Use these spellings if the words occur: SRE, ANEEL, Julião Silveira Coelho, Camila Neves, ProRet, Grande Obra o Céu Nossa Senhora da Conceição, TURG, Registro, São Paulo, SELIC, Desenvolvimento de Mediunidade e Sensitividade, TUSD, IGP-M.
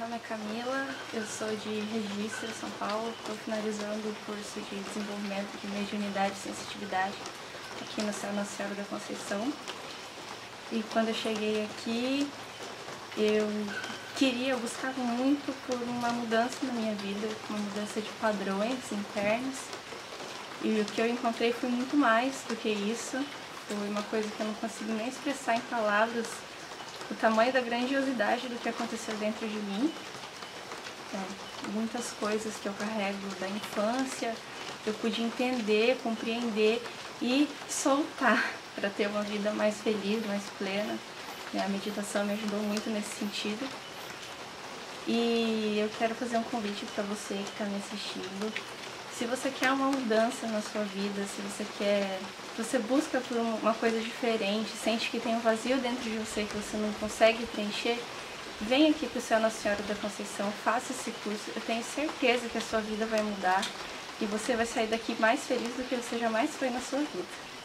Meu nome é Camila, eu sou de Registro, São Paulo. Estou finalizando o curso de Desenvolvimento de Mediunidade e Sensitividade aqui no Céu Nossa Senhora da Conceição. E quando eu cheguei aqui, eu buscava muito por uma mudança na minha vida, uma mudança de padrões internos. E o que eu encontrei foi muito mais do que isso. Foi uma coisa que eu não consigo nem expressar em palavras, o tamanho da grandiosidade do que aconteceu dentro de mim. Então, muitas coisas que eu carrego da infância, eu pude entender, compreender e soltar para ter uma vida mais feliz, mais plena. A meditação me ajudou muito nesse sentido. E eu quero fazer um convite para você que está me assistindo. Se você quer uma mudança na sua vida, se você busca por uma coisa diferente, sente que tem um vazio dentro de você que você não consegue preencher, vem aqui para o Céu Nossa Senhora da Conceição, faça esse curso. Eu tenho certeza que a sua vida vai mudar e você vai sair daqui mais feliz do que você jamais foi na sua vida.